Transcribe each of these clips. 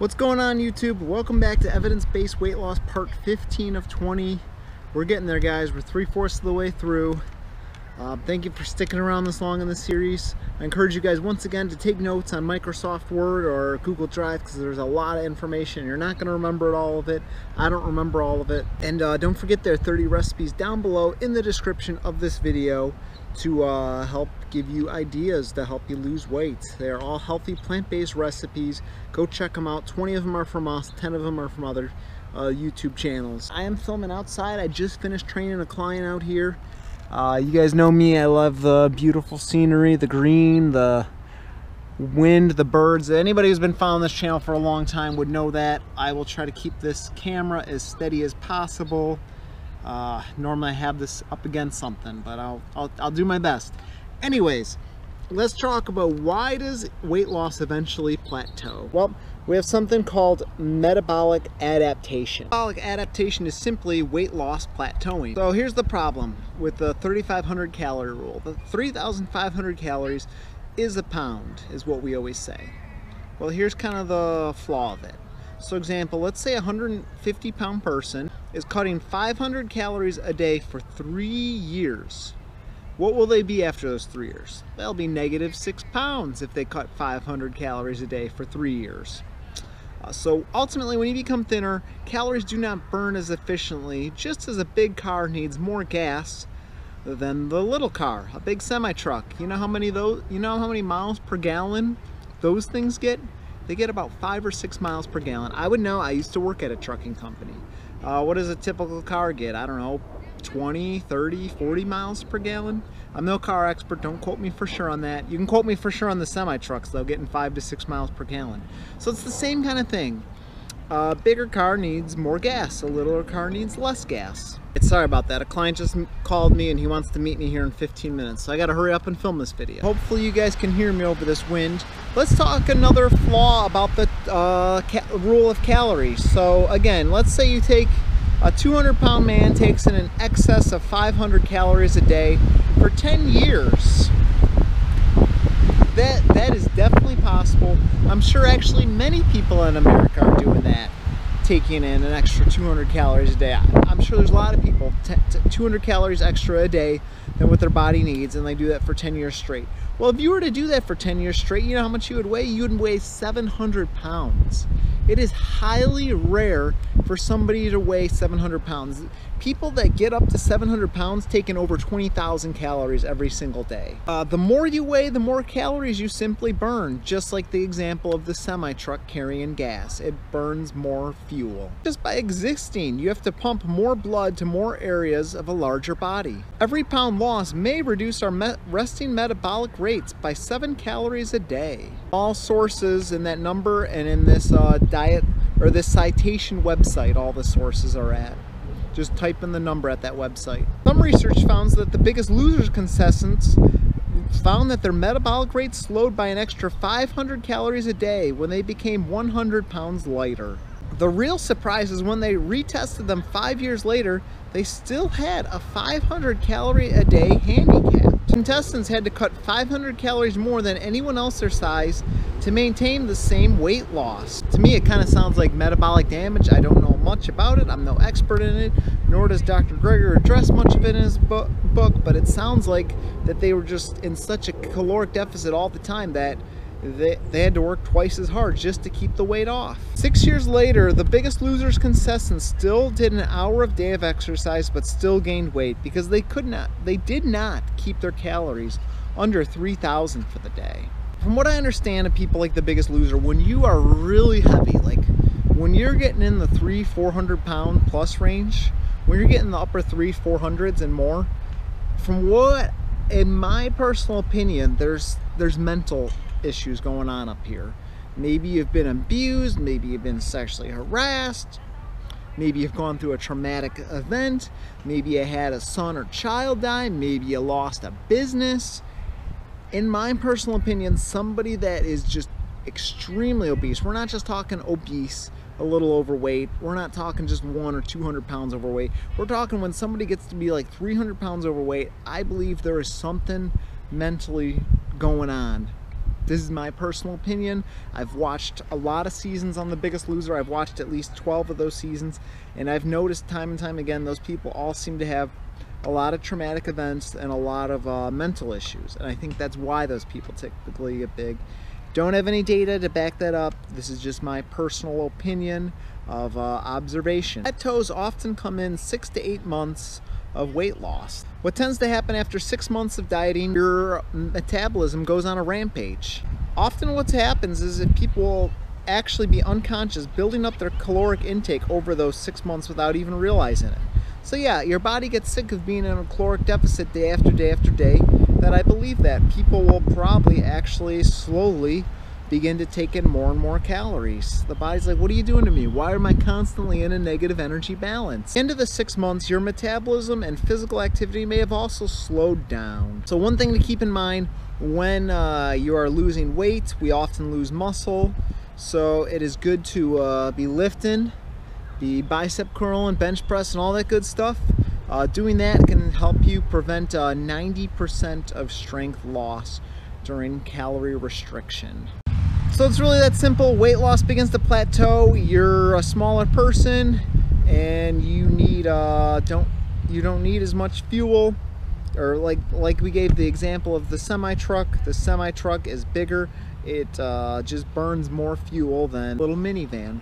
What's going on, YouTube? Welcome back to evidence-based weight loss part 15 of 20. We're getting there, guys. We're 3/4 of the way through. Thank you for sticking around this long in the series. I encourage you guys once again to take notes on Microsoft Word or Google Drive because there's a lot of information. You're not going to remember all of it. I don't remember all of it. And don't forget there are 30 recipes down below in the description of this video to help give you ideas to help you lose weight. They're all healthy plant-based recipes. Go check them out. 20 of them are from us, 10 of them are from other YouTube channels. I am filming outside. I just finished training a client out here. You guys know me, I love the beautiful scenery, the green, the wind, the birds. Anybody who's been following this channel for a long time would know that. I will try to keep this camera as steady as possible. Normally I have this up against something, but I'll do my best. Anyways, let's talk about why does weight loss eventually plateau? Well, we have something called metabolic adaptation. Metabolic adaptation is simply weight loss plateauing. So here's the problem with the 3,500 calorie rule. The 3,500 calories is a pound, is what we always say. Well, here's kind of the flaw of it. So example, let's say a 150 pound person is cutting 500 calories a day for 3 years. What will they be after those 3 years? They'll be negative 6 pounds if they cut 500 calories a day for 3 years. So ultimately, when you become thinner, calories do not burn as efficiently, just as a big car needs more gas than the little car, a big semi-truck. You know how many miles per gallon those things get? They get about 5 or 6 miles per gallon. I would know, I used to work at a trucking company. What does a typical car get? I don't know, 20, 30, 40 miles per gallon? I'm no car expert, don't quote me for sure on that. You can quote me for sure on the semi-trucks though, getting 5 to 6 miles per gallon. So it's the same kind of thing. A bigger car needs more gas, a littler car needs less gas. Sorry about that, a client just called me and he wants to meet me here in 15 minutes, so I gotta hurry up and film this video. Hopefully you guys can hear me over this wind. Let's talk another flaw about the rule of calories. So again, let's say you take a 200-pound man takes in an excess of 500 calories a day for 10 years. That is definitely possible. I'm sure actually many people in America are doing that, taking in an extra 200 calories a day. I'm sure there's a lot of people, 200 calories extra a day than what their body needs, and they do that for 10 years straight. Well, if you were to do that for 10 years straight, you know how much you would weigh? You would weigh 700 pounds. It is highly rare for somebody to weigh 700 pounds. People that get up to 700 pounds take in over 20,000 calories every single day. The more you weigh, the more calories you simply burn, just like the example of the semi-truck carrying gas. It burns more fuel. Just by existing, you have to pump more blood to more areas of a larger body. Every pound lost may reduce our resting metabolic rates by 7 calories a day. All sources in that number and in this diet or this citation website, all the sources are at. Just type in the number at that website. Some research found that the Biggest Loser's contestants found that their metabolic rate slowed by an extra 500 calories a day when they became 100 pounds lighter. The real surprise is when they retested them 5 years later, they still had a 500 calorie a day handicap. Contestants had to cut 500 calories more than anyone else their size to maintain the same weight loss. To me, it kind of sounds like metabolic damage. I don't know much about it. I'm no expert in it, nor does Dr. Greger address much of it in his book, but it sounds like that they were just in such a caloric deficit all the time that they had to work twice as hard just to keep the weight off. 6 years later, the Biggest Loser's contestants still did an hour a day of exercise but still gained weight because they did not keep their calories under 3,000 for the day. From what I understand of people like the Biggest Loser, when you are really heavy, like when you're getting in the 300-400 pound plus range, when you're getting the upper 300-400s and more, from what, in my personal opinion, there's mental issues going on up here. Maybe you've been abused, maybe you've been sexually harassed, maybe you've gone through a traumatic event, maybe you had a son or child die, maybe you lost a business. In my personal opinion, somebody that is just extremely obese, we're not just talking obese, a little overweight, we're not talking just 1 or 200 pounds overweight, we're talking when somebody gets to be like 300 pounds overweight, I believe there is something mentally going on This is my personal opinion. I've watched a lot of seasons on The Biggest Loser. I've watched at least 12 of those seasons, and I've noticed time and time again those people all seem to have a lot of traumatic events and a lot of mental issues, and I think that's why those people typically get big. Don't have any data to back that up. This is just my personal opinion of observation. Plateaus often come in 6 to 8 months of weight loss. What tends to happen after 6 months of dieting, your metabolism goes on a rampage. Often what happens is that people will actually be unconscious, building up their caloric intake over those 6 months without even realizing it. So yeah, your body gets sick of being in a caloric deficit day after day after day, that I believe that people will probably actually slowly begin to take in more and more calories. The body's like, what are you doing to me? Why am I constantly in a negative energy balance? Into the 6 months, your metabolism and physical activity may have also slowed down. So one thing to keep in mind, when you are losing weight, we often lose muscle. So it is good to be lifting, be bicep curling, bench press, and all that good stuff. Doing that can help you prevent 90% of strength loss during calorie restriction. So it's really that simple. Weight loss begins to plateau. You're a smaller person, and you need don't need as much fuel. Or like we gave the example of the semi truck. The semi truck is bigger. It just burns more fuel than a little minivan.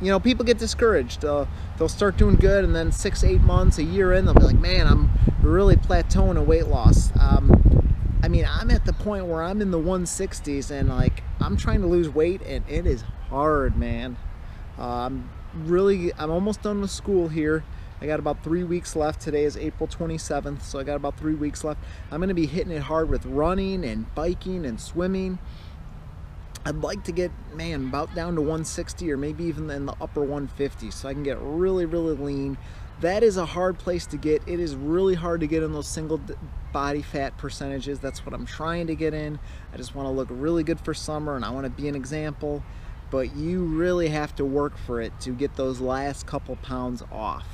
You know, people get discouraged. They'll start doing good, and then 6, 8 months, a year in, they'll be like, man, I'm really plateauing in weight loss. I mean, I'm at the point where I'm in the 160s, and like, I'm trying to lose weight, and it is hard, man. I'm almost done with school here. I got about 3 weeks left. Today is April 27th, so I got about 3 weeks left. I'm gonna be hitting it hard with running and biking and swimming. I'd like to get, man, about down to 160 or maybe even in the upper 150s, so I can get really, really lean. That is a hard place to get. It is really hard to get in those single body fat percentages. That's what I'm trying to get in. I just want to look really good for summer, and I want to be an example, but you really have to work for it to get those last couple pounds off.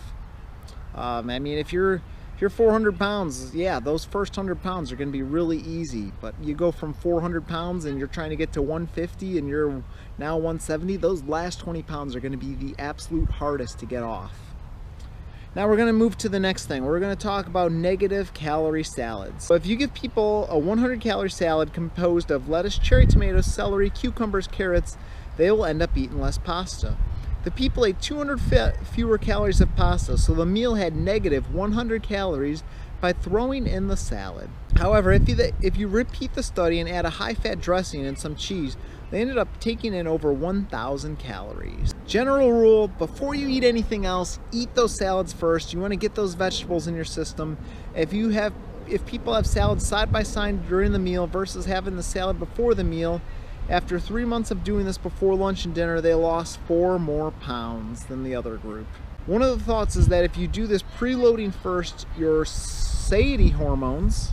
I mean, if you're 400 pounds, yeah, those first 100 pounds are going to be really easy, but you go from 400 pounds and you're trying to get to 150 and you're now 170, those last 20 pounds are going to be the absolute hardest to get off. Now we're going to move to the next thing. We're going to talk about negative calorie salads. So if you give people a 100 calorie salad composed of lettuce, cherry tomatoes, celery, cucumbers, carrots, they will end up eating less pasta. The people ate 200 fewer calories of pasta, so the meal had negative 100 calories by throwing in the salad. However, if you repeat the study and add a high-fat dressing and some cheese, they ended up taking in over 1,000 calories. General rule, before you eat anything else, eat those salads first. You want to get those vegetables in your system. If people have salads side by side during the meal versus having the salad before the meal, after 3 months of doing this before lunch and dinner, they lost 4 more pounds than the other group. One of the thoughts is that if you do this preloading first, your satiety hormones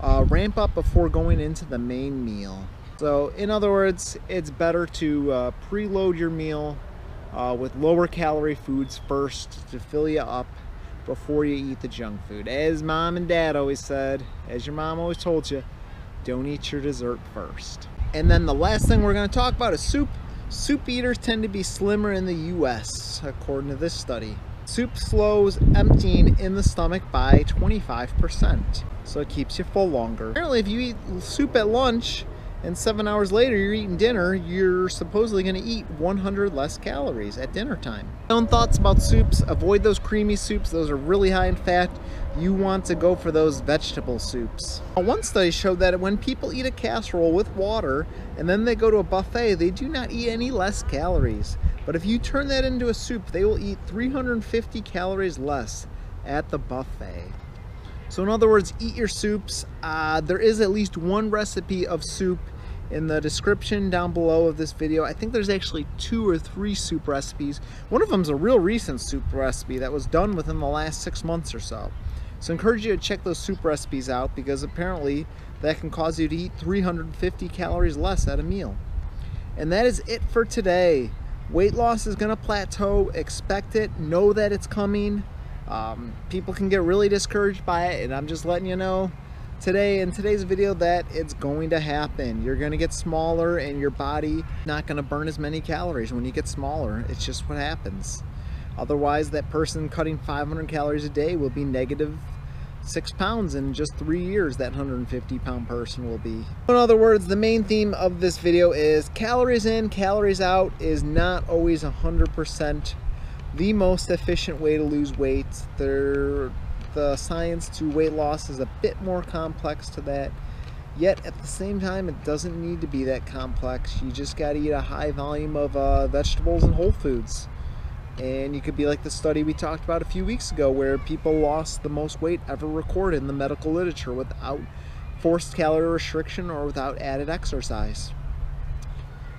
ramp up before going into the main meal. So in other words, it's better to preload your meal with lower calorie foods first to fill you up before you eat the junk food. As mom and dad always said, as your mom always told you, don't eat your dessert first. And then the last thing we're going to talk about is soup. Soup eaters tend to be slimmer in the US, according to this study. Soup slows emptying in the stomach by 25%, so it keeps you full longer. Apparently, if you eat soup at lunch and 7 hours later you're eating dinner, you're supposedly going to eat 100 less calories at dinner time. My own thoughts about soups: avoid those creamy soups. Those are really high in fat. You want to go for those vegetable soups. One study showed that when people eat a casserole with water and then they go to a buffet, they do not eat any less calories. But if you turn that into a soup, they will eat 350 calories less at the buffet. So in other words, eat your soups. There is at least one recipe of soup in the description down below of this video. I think there's actually 2 or 3 soup recipes. One of them is a real recent soup recipe that was done within the last 6 months or so. So I encourage you to check those soup recipes out, because apparently that can cause you to eat 350 calories less at a meal. And that is it for today. Weight loss is going to plateau. Expect it. Know that it's coming. People can get really discouraged by it, and I'm just letting you know today, in today's video, that it's going to happen. You're going to get smaller and your body not going to burn as many calories when you get smaller. It's just what happens. Otherwise, that person cutting 500 calories a day will be negative 6 pounds in just 3 years. That 150-pound person will be. In other words, the main theme of this video is calories in, calories out is not always 100% the most efficient way to lose weight. The science to weight loss is a bit more complex to that, yet at the same time it doesn't need to be that complex. You just got to eat a high volume of vegetables and whole foods, and you could be like the study we talked about a few weeks ago where people lost the most weight ever recorded in the medical literature without forced calorie restriction or without added exercise.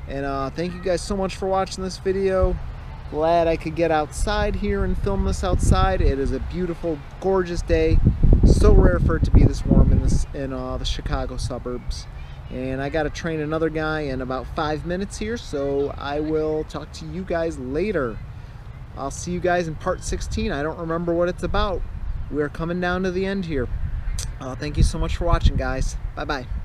And thank you guys so much for watching this video. Glad I could get outside here and film this outside. It is a beautiful, gorgeous day. So rare for it to be this warm in the Chicago suburbs. And I got to train another guy in about 5 minutes here, so I will talk to you guys later. I'll see you guys in part 16. I don't remember what it's about. We're coming down to the end here. Thank you so much for watching, guys. Bye-bye.